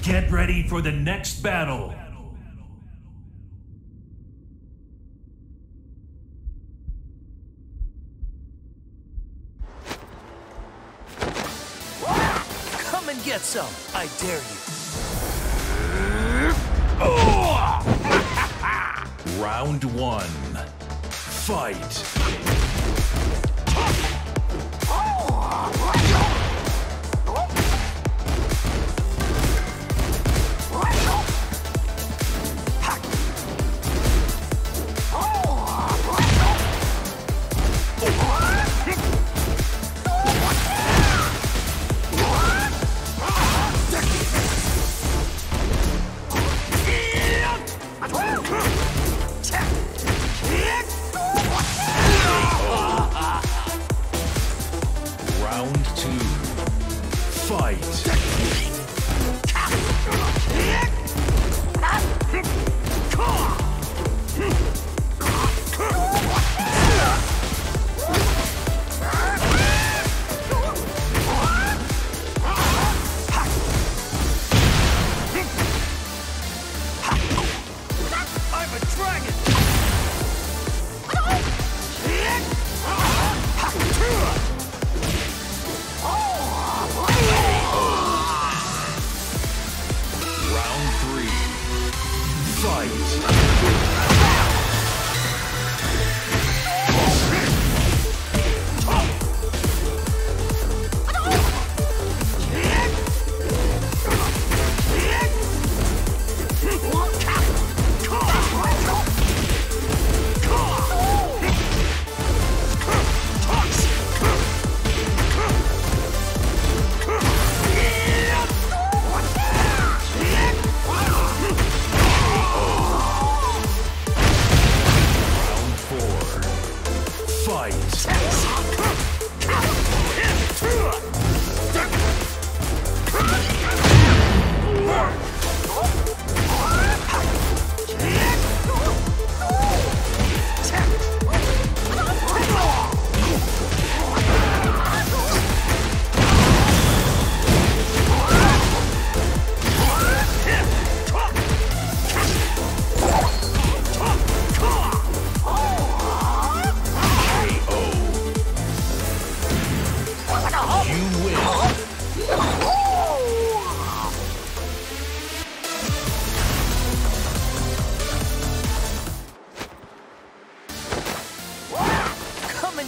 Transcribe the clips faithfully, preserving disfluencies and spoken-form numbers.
Get ready for the next battle. Come and get some, I dare you. Oh! Round one. Fight.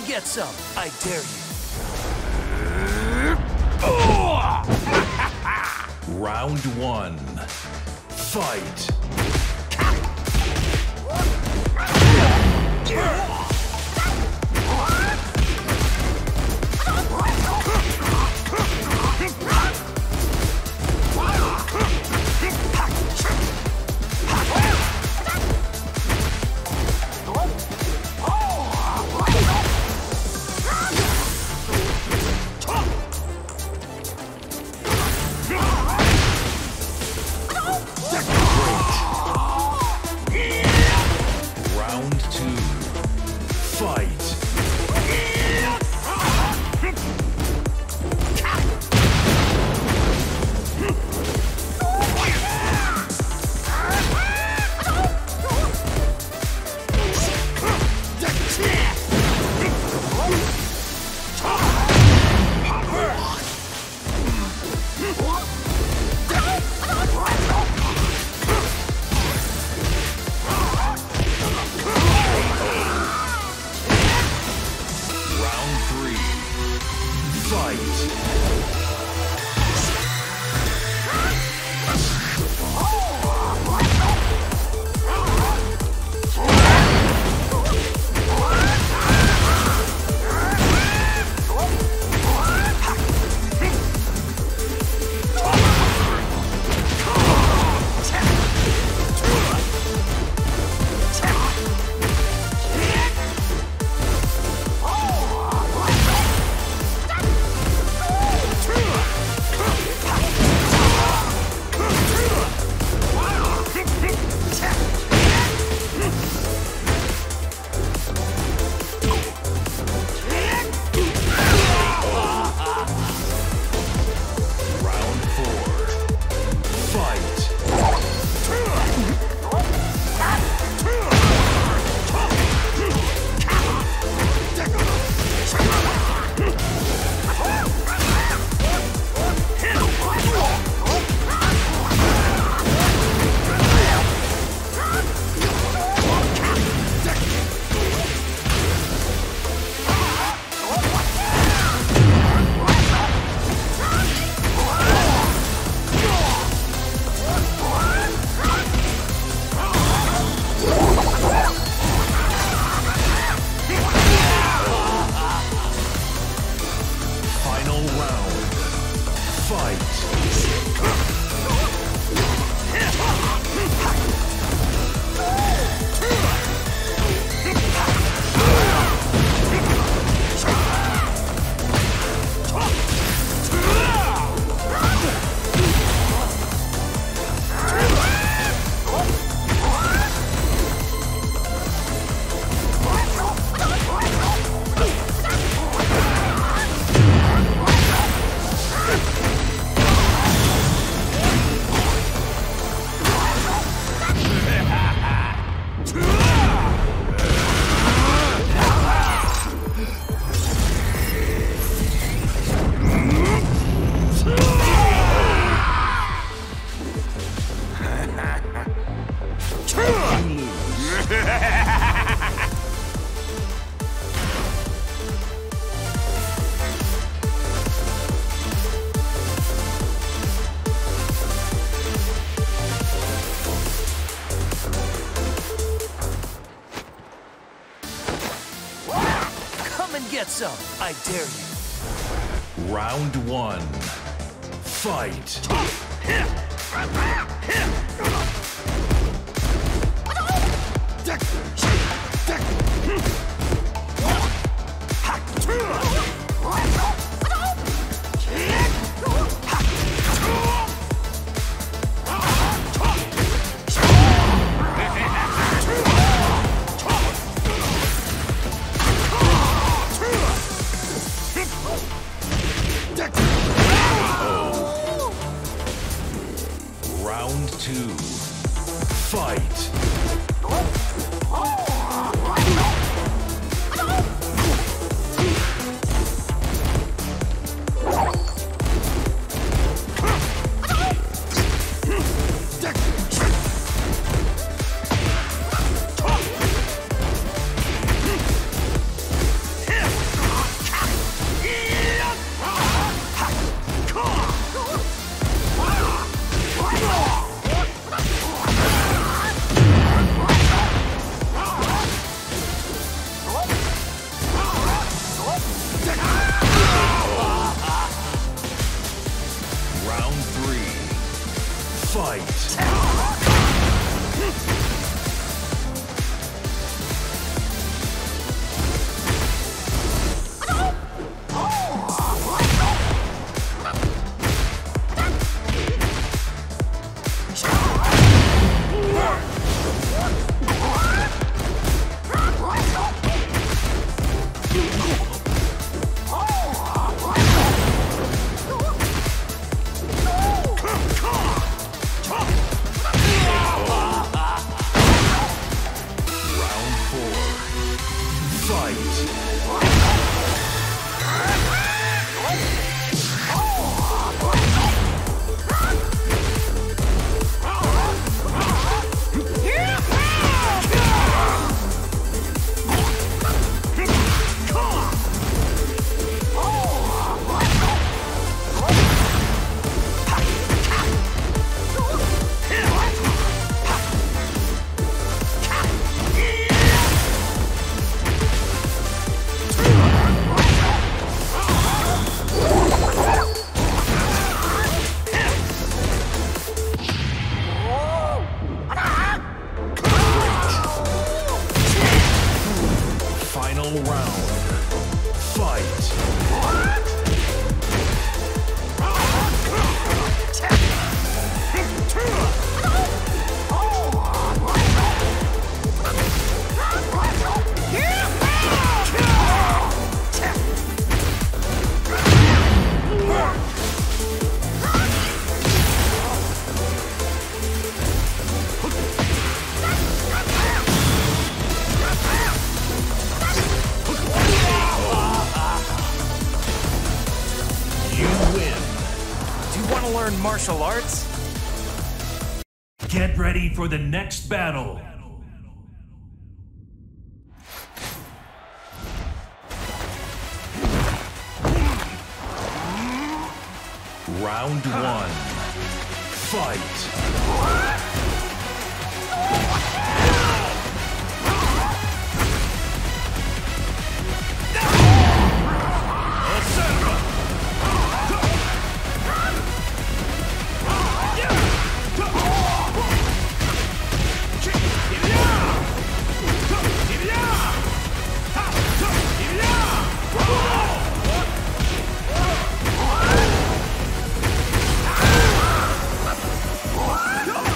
Get some, I dare you. Oh! Round one. Fight. Round two. Get some, I dare you. Round one. Fight. Round two, fight! Learn martial arts? Get ready for the next battle. Round one. Fight. No!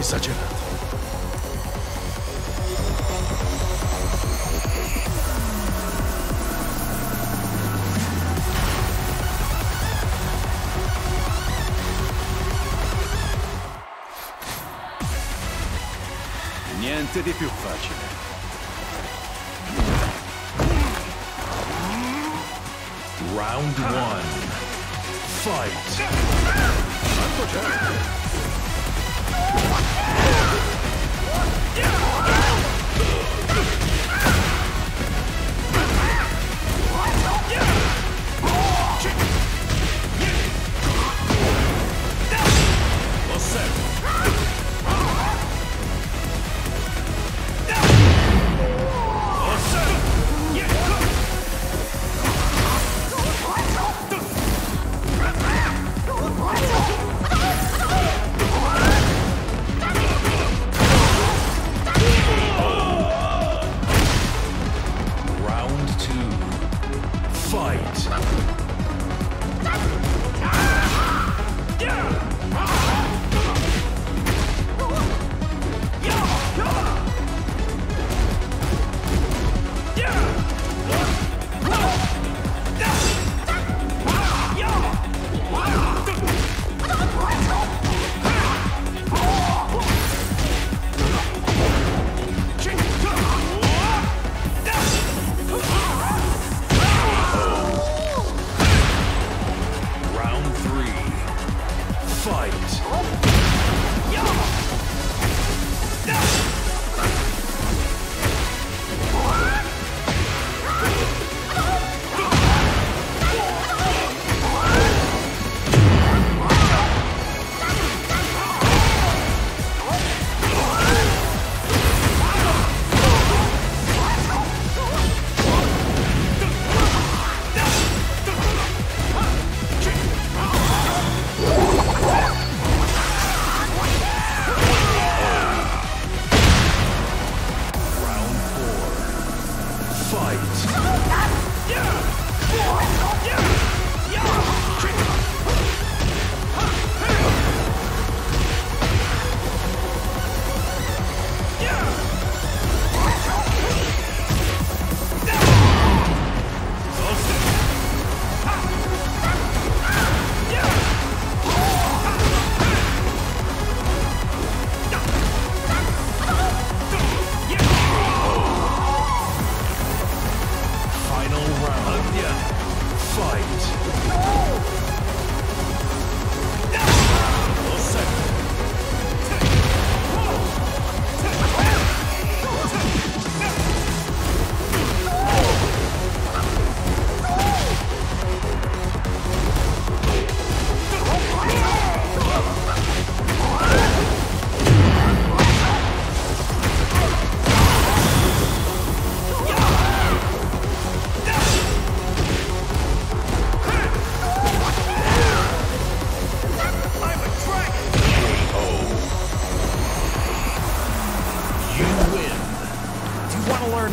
Não exagerando. Niente di più facile. Round one. Fight. Tanto già.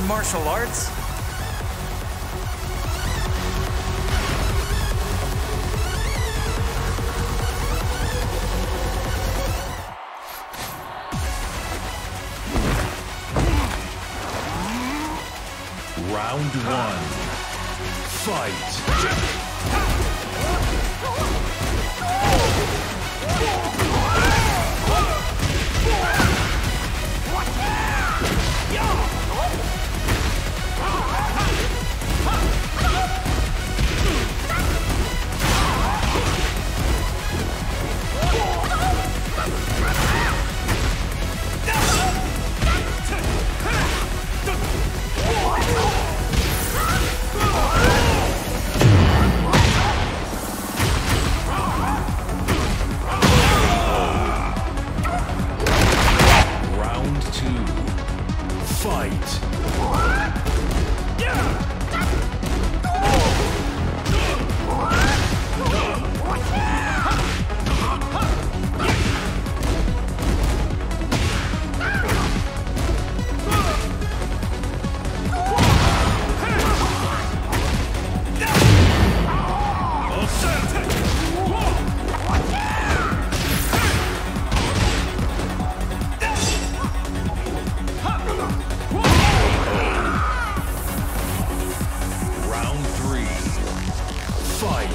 Martial arts? Round one. Fight. What? fight!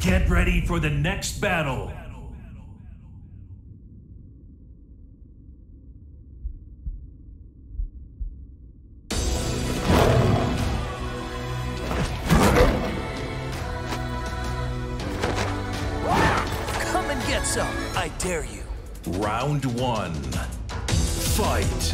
Get ready for the next battle. Come and get some, I dare you. Round one, fight.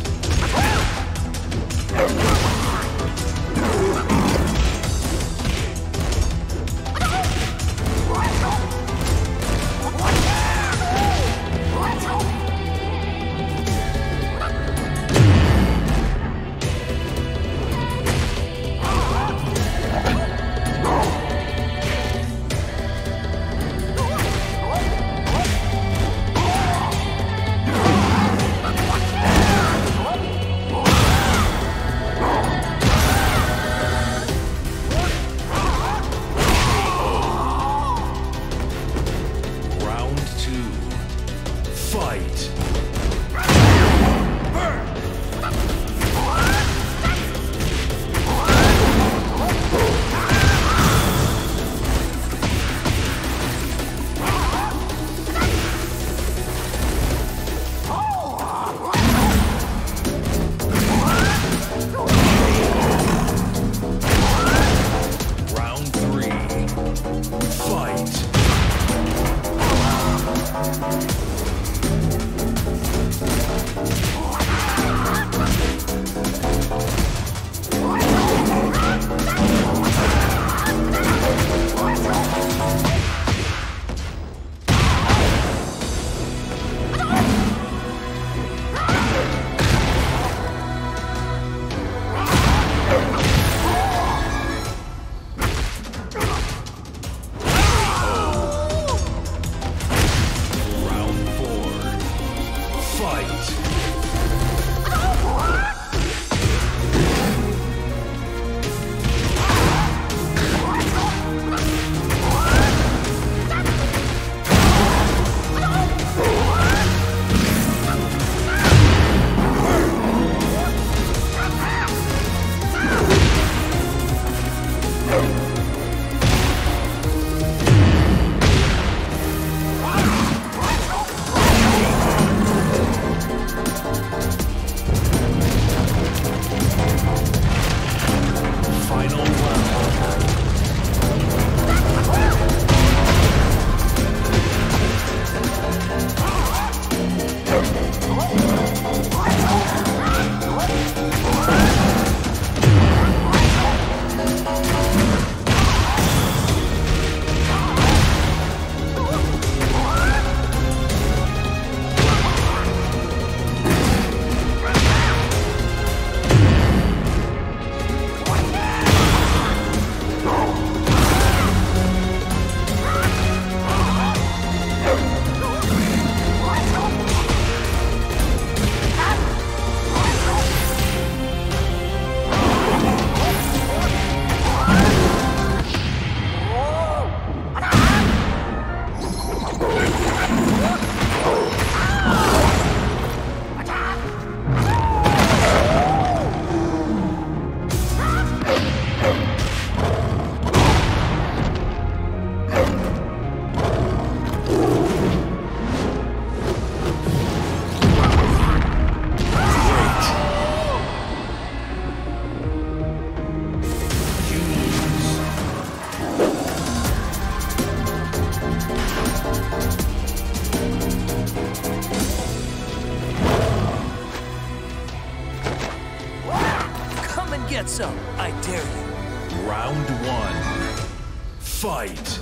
Get some, I dare you. Round one, fight.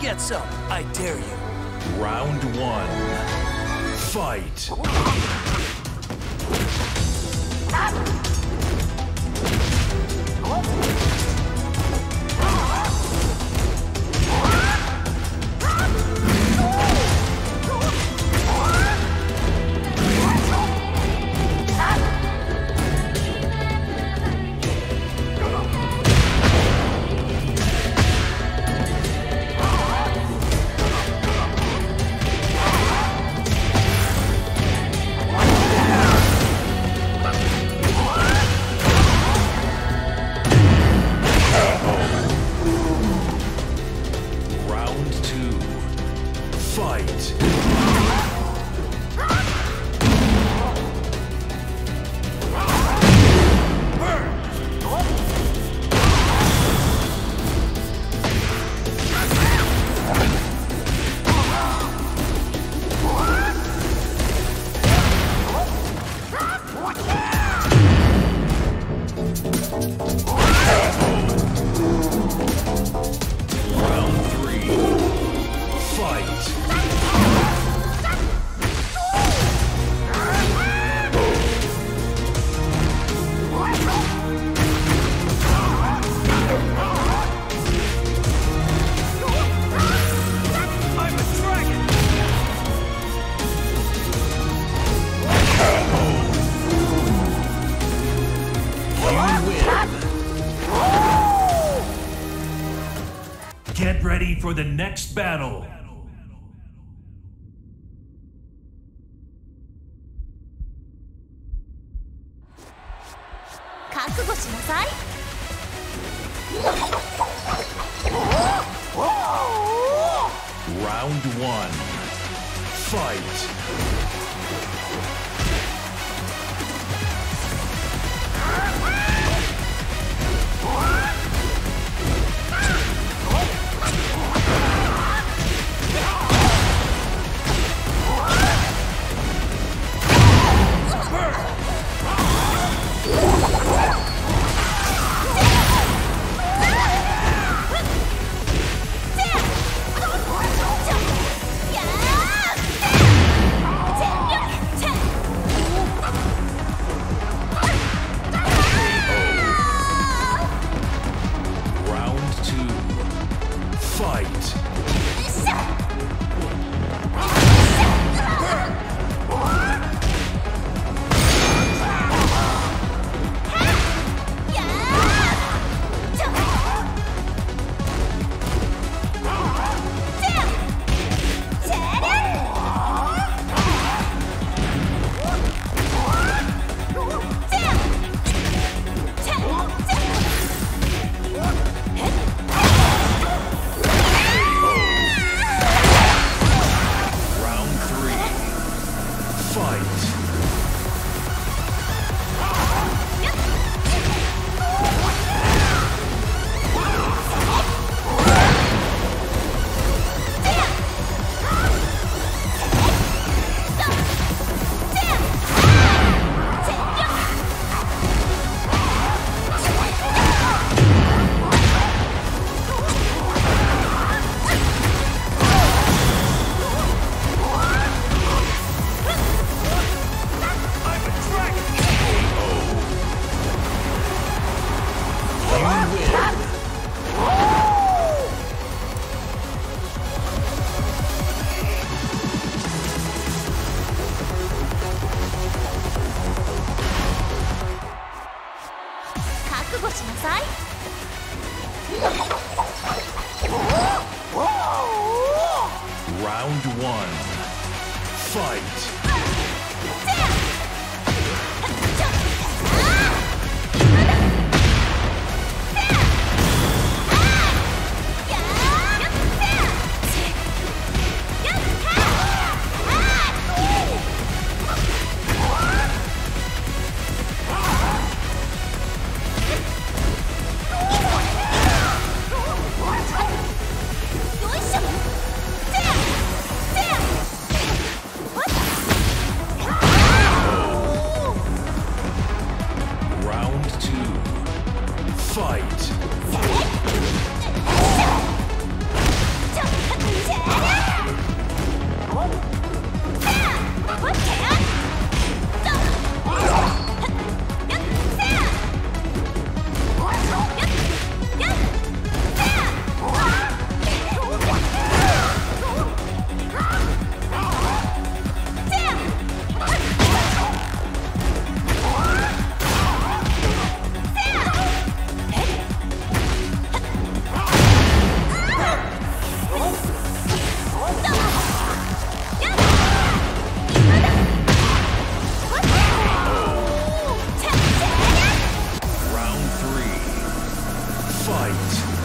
Get some, I dare you. Round one, fight. Get ready for the next battle. Round one, fight. Round one. Fight. Fight!